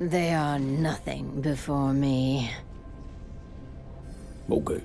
They are nothing before me. Okay.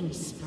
Killing spree.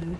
Blue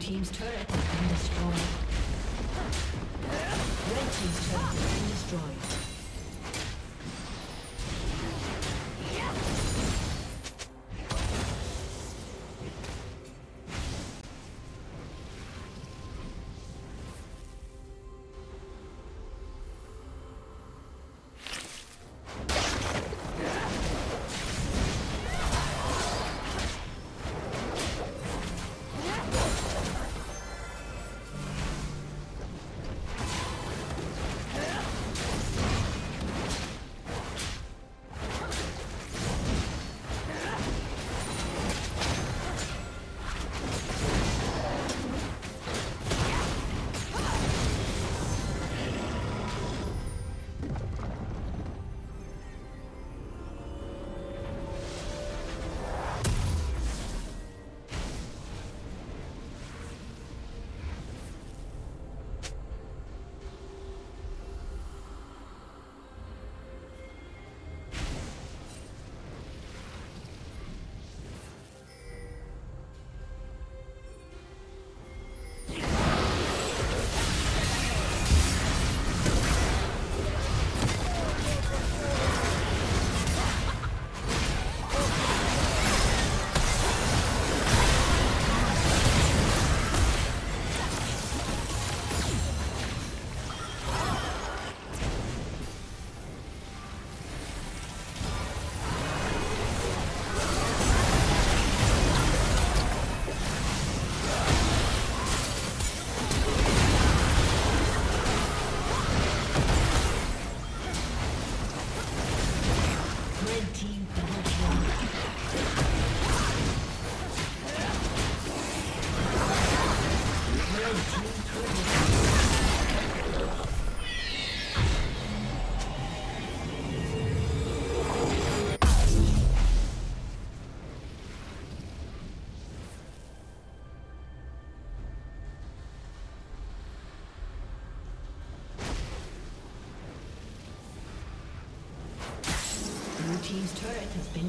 Team's turret has been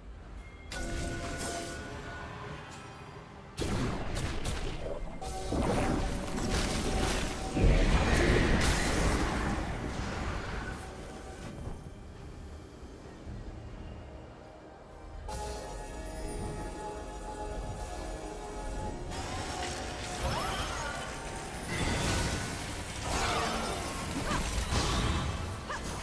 Destroyed. Blue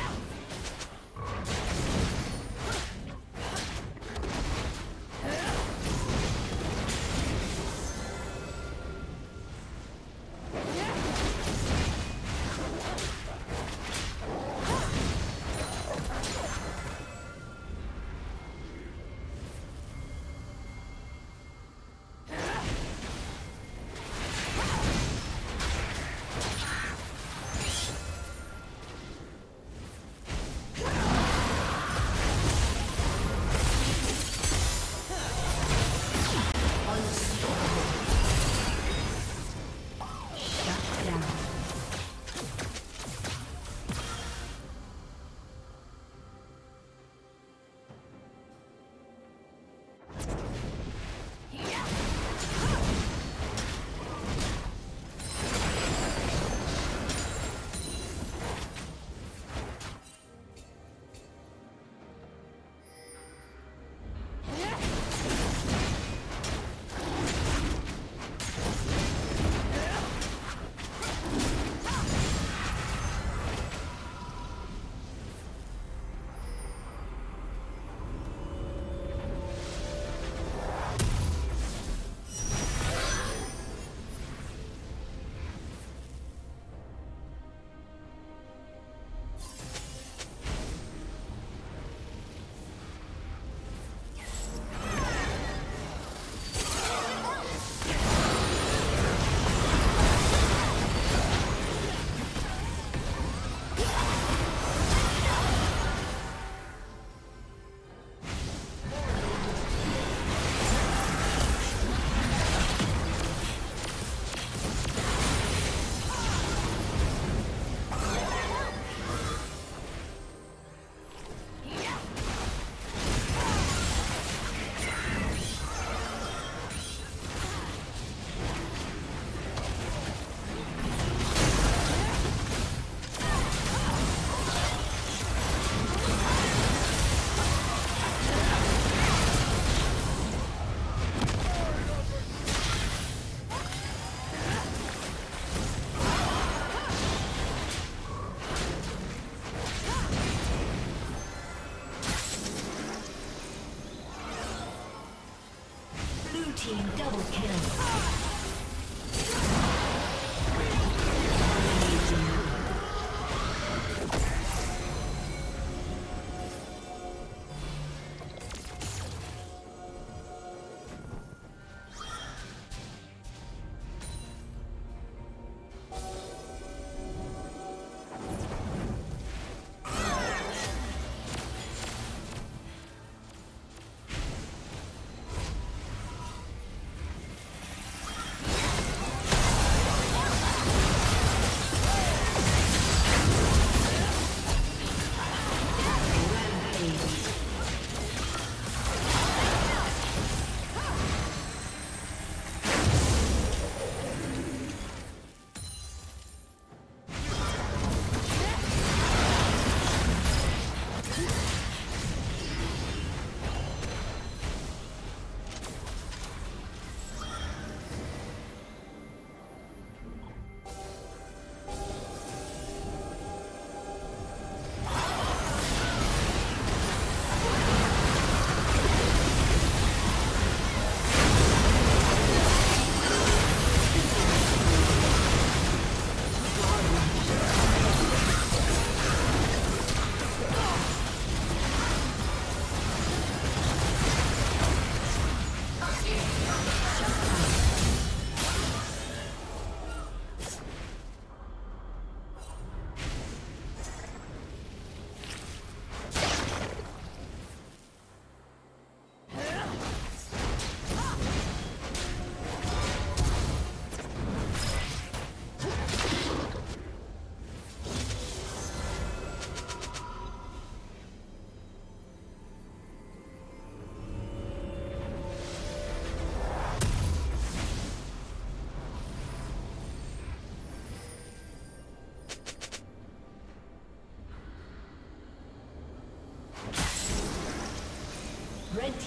Blue team double kill. Red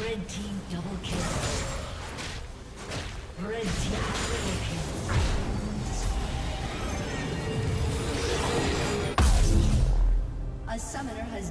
Red team double kill. Red team double kill. A summoner has